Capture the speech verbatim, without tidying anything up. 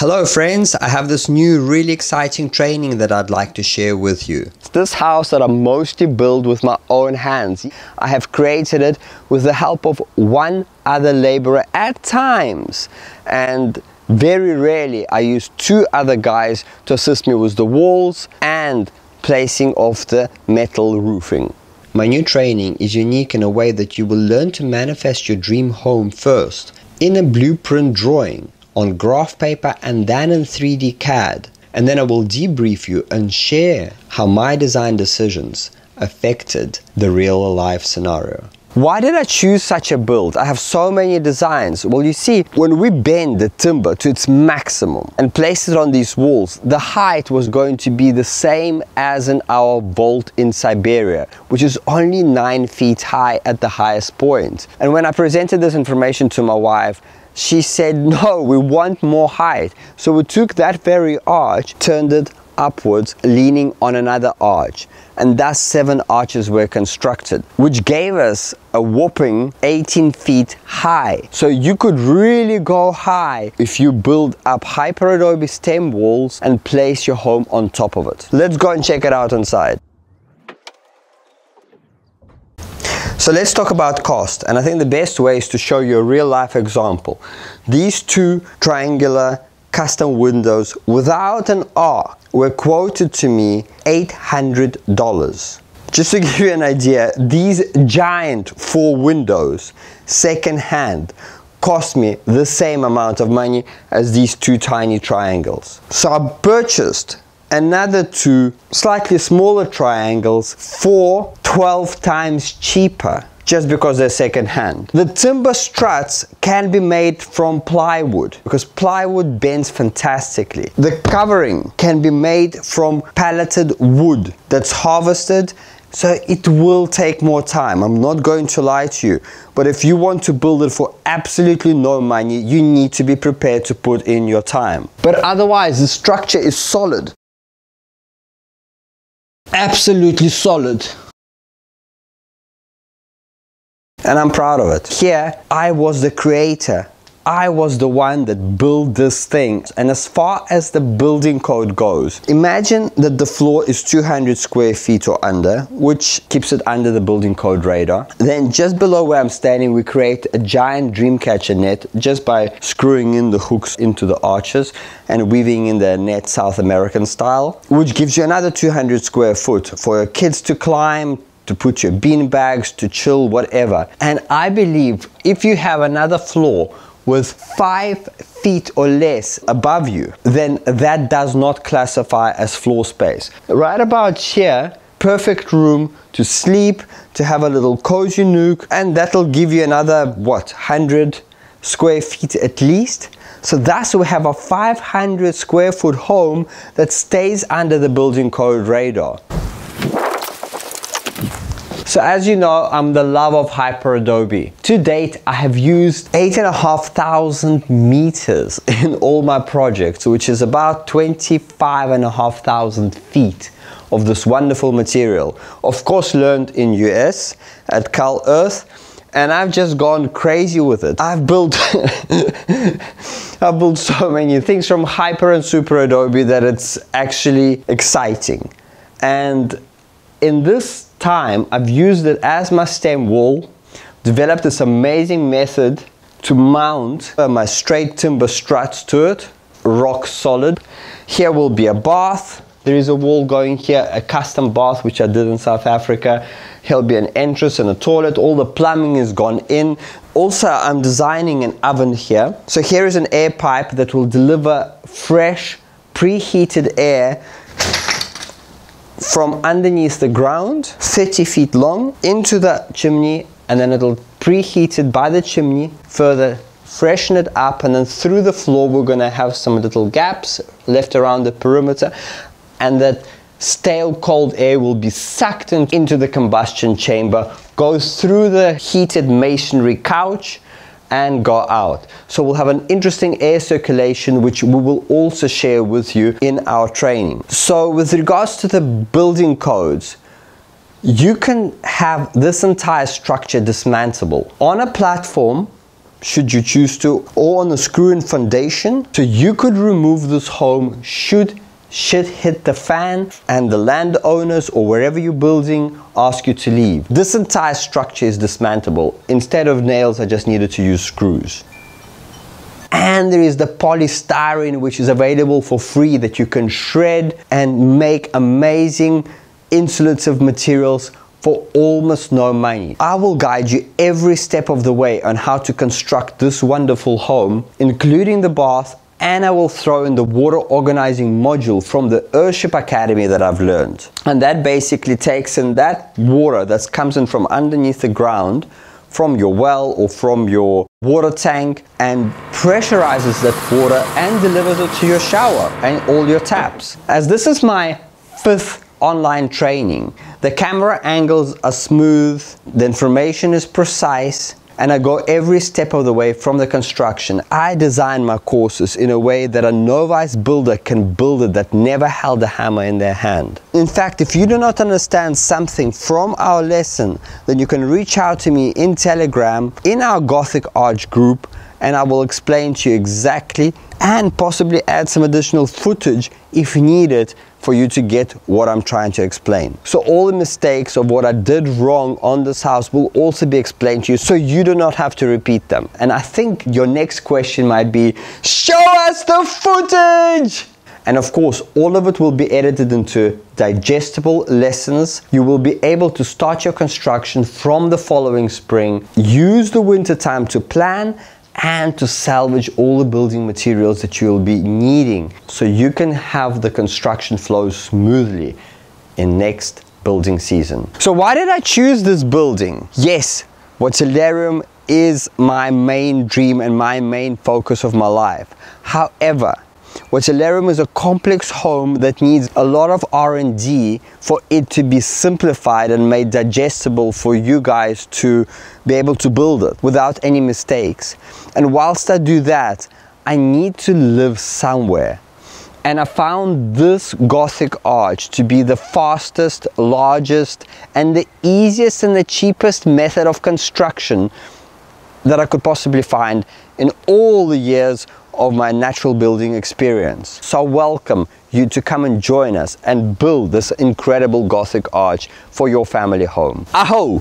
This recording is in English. Hello friends, I have this new really exciting training that I'd like to share with you. It's this house that I mostly build with my own hands. I have created it with the help of one other laborer at times, and very rarely I use two other guys to assist me with the walls and placing of the metal roofing. My new training is unique in a way that you will learn to manifest your dream home first in a blueprint drawing, on graph paper, and then in three D C A D, and then I will debrief you and share how my design decisions affected the real life scenario. Why did I choose such a build? I have so many designs. Well, you see, when we bend the timber to its maximum and place it on these walls, the height was going to be the same as in our vault in Siberia, which is only nine feet high at the highest point. And when I presented this information to my wife, she said, no, we want more height. So we took that very arch, turned it upwards, leaning on another arch, and thus seven arches were constructed, which gave us a whopping eighteen feet high. So you could really go high if you build up hyperadobe stem walls and place your home on top of it. Let's go and check it out inside. So let's talk about cost, and I think the best way is to show you a real life example. These two triangular custom windows without an arc were quoted to me eight hundred dollars. Just to give you an idea, these giant four windows second hand cost me the same amount of money as these two tiny triangles. So I purchased another two slightly smaller triangles for twelve times cheaper, just because they're second hand. The timber struts can be made from plywood because plywood bends fantastically. The covering can be made from palleted wood that's harvested, so it will take more time. I'm not going to lie to you, but if you want to build it for absolutely no money, you need to be prepared to put in your time. But otherwise, the structure is solid. Absolutely solid. And I'm proud of it. Here, I was the creator. I was the one that built this thing. And as far as the building code goes, imagine that the floor is two hundred square feet or under, which keeps it under the building code radar. Then just below where I'm standing, we create a giant dream catcher net just by screwing in the hooks into the arches and weaving in the net South American style, which gives you another two hundred square foot for your kids to climb, to put your bean bags, to chill, whatever. And I believe if you have another floor with five feet or less above you, then that does not classify as floor space. Right about here, perfect room to sleep, to have a little cozy nook, and that'll give you another, what, one hundred square feet at least. So thus we have a five hundred square foot home that stays under the building code radar. So as you know, I'm the love of hyperadobe. To date, I have used eight and a half thousand meters in all my projects, which is about twenty-five and a half thousand feet of this wonderful material. Of course, learned in U S at Cal Earth, and I've just gone crazy with it. I've built, I've built so many things from hyper and super adobe that it's actually exciting. And in this time, I've used it as my stem wall, developed this amazing method to mount my straight timber struts to it, rock solid. Here will be a bath. There is a wall going here, a custom bath which I did in South Africa. Here'll be an entrance and a toilet. All the plumbing is gone in. Also, I'm designing an oven here. So here is an air pipe that will deliver fresh, preheated air from underneath the ground, thirty feet long, into the chimney, and then it'll preheat it by the chimney, further freshen it up, and then through the floor we're gonna have some little gaps left around the perimeter, and that stale cold air will be sucked in, into the combustion chamber, go through the heated masonry couch, and go out. So we'll have an interesting air circulation, which we will also share with you in our training. So with regards to the building codes, you can have this entire structure dismantleable on a platform should you choose to, or on a screw-in foundation, so you could remove this home should shit hit the fan and the landowners or wherever you're building ask you to leave. This entire structure is dismantleable. Instead of nails, I just needed to use screws. And there is the polystyrene, which is available for free, that you can shred and make amazing insulative materials for almost no money. I will guide you every step of the way on how to construct this wonderful home, including the bath, and I will throw in the water organizing module from the Earthship Academy that I've learned. And that basically takes in that water that comes in from underneath the ground, from your well or from your water tank, and pressurizes that water and delivers it to your shower and all your taps. As this is my fifth online training, the camera angles are smooth, the information is precise, and I go every step of the way from the construction. I design my courses in a way that a novice builder can build it that never held a hammer in their hand. In fact, if you do not understand something from our lesson, then you can reach out to me in Telegram, in our Gothic Arch group, and I will explain to you exactly and possibly add some additional footage if needed for you to get what I'm trying to explain. So all the mistakes of what I did wrong on this house will also be explained to you, so you do not have to repeat them. And I think your next question might be, show us the footage! And of course, all of it will be edited into digestible lessons. You will be able to start your construction from the following spring, use the winter time to plan, and to salvage all the building materials that you'll be needing, so you can have the construction flow smoothly in next building season. So why did I choose this building? Yes, Watelarium is my main dream and my main focus of my life. However, Watelarium is a complex home that needs a lot of R and D for it to be simplified and made digestible for you guys to be able to build it without any mistakes. And whilst I do that, I need to live somewhere. And I found this Gothic Arch to be the fastest, largest, and the easiest and the cheapest method of construction that I could possibly find in all the years of my natural building experience. So I welcome you to come and join us and build this incredible Gothic Arch for your family home. Aho!